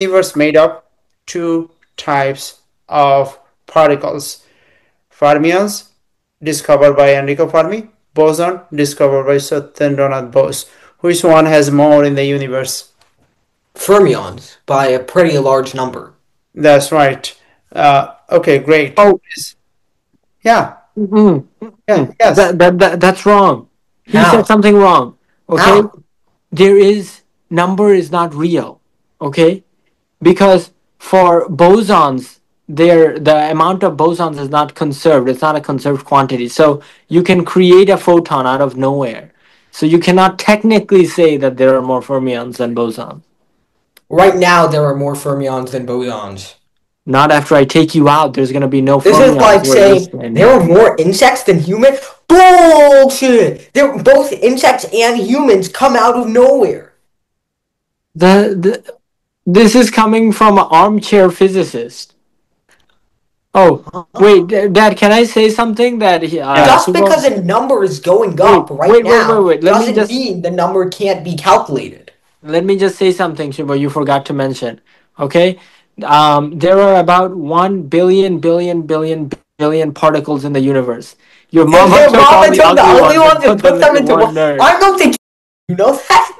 universe made up two types of particles: fermions, discovered by Enrico Fermi, boson, discovered by Satyendra Nath Bose. Which one has more in the universe? Fermions, by a pretty large number. That's right. Okay, great. Oh, yeah. Mm-hmm. Yeah. Yes. That's wrong. He said something wrong. Okay. How? Number is not real. Okay, because for bosons, the amount of bosons is not conserved. It's not a conserved quantity. So you can create a photon out of nowhere. So you cannot technically say that there are more fermions than bosons. Right now, there are more fermions than bosons. Not after I take you out. There's going to be no fermions. This is like saying there are more insects than humans. Bullshit! Both insects and humans come out of nowhere. This is coming from an armchair physicist. Oh, wait, Dad, can I say something that... just because a number is going up right now doesn't mean the number can't be calculated. Let me just say something, Shubho, you forgot to mention. Okay? There are about 1 billion particles in the universe. Your mom and Tom are the only ones that put them into one. I don't think you know that.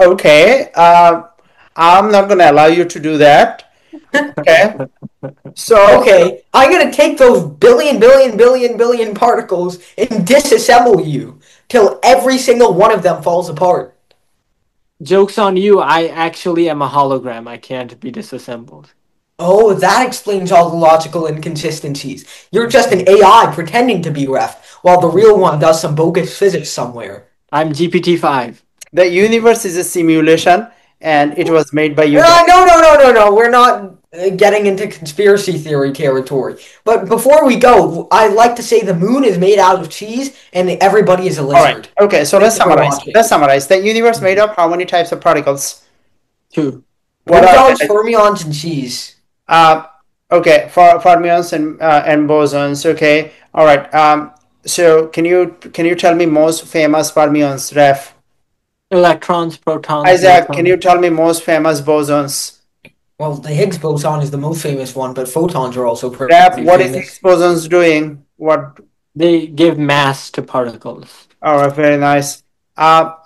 Okay. I'm not going to allow you to do that. Okay. So, okay, I'm going to take those billion particles and disassemble you till every single one of them falls apart. Joke's on you, I actually am a hologram. I can't be disassembled. Oh, that explains all the logical inconsistencies. You're just an AI pretending to be Ref, while the real one does some bogus physics somewhere. I'm GPT-5. The universe is a simulation, and it was made by you. No. We're not getting into conspiracy theory territory. But before we go, I'd like to say the moon is made out of cheese, and everybody is a lizard. All right. Okay, so let's summarize. The universe made up how many types of particles? Two. What are fermions and cheese? Okay, fermions and bosons. Okay, all right. So can you tell me most famous fermions, Ref? Electrons, protons. Isaac, can you tell me most famous bosons? Well, the Higgs boson is the most famous one, but photons are also pretty famous. What is Higgs bosons doing? They give mass to particles. All right, very nice. What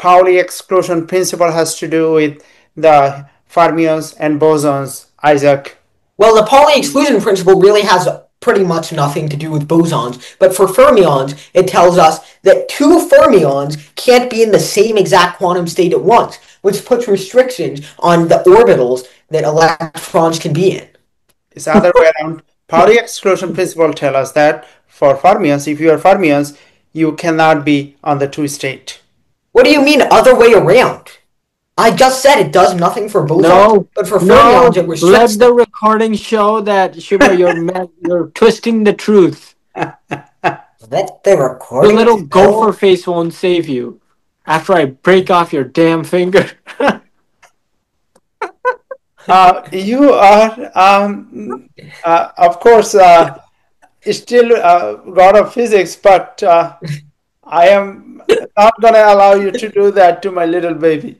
Pauli exclusion principle has to do with the fermions and bosons, Isaac? Well, the Pauli exclusion principle really has pretty much nothing to do with bosons, but for fermions, it tells us that two fermions can't be in the same exact quantum state at once, which puts restrictions on the orbitals that electrons can be in. It's the other way around. Pauli exclusion principle tells us that for fermions, if you are fermions, you cannot be on the two state. What do you mean other way around? I just said it does nothing for bosons, but for fermions it restricts. Let the recording show that, Shubho, you're twisting the truth. Let the recording. The little gopher face won't save you after I break off your damn finger. You are, of course, still god of physics, but I am not going to allow you to do that to my little baby.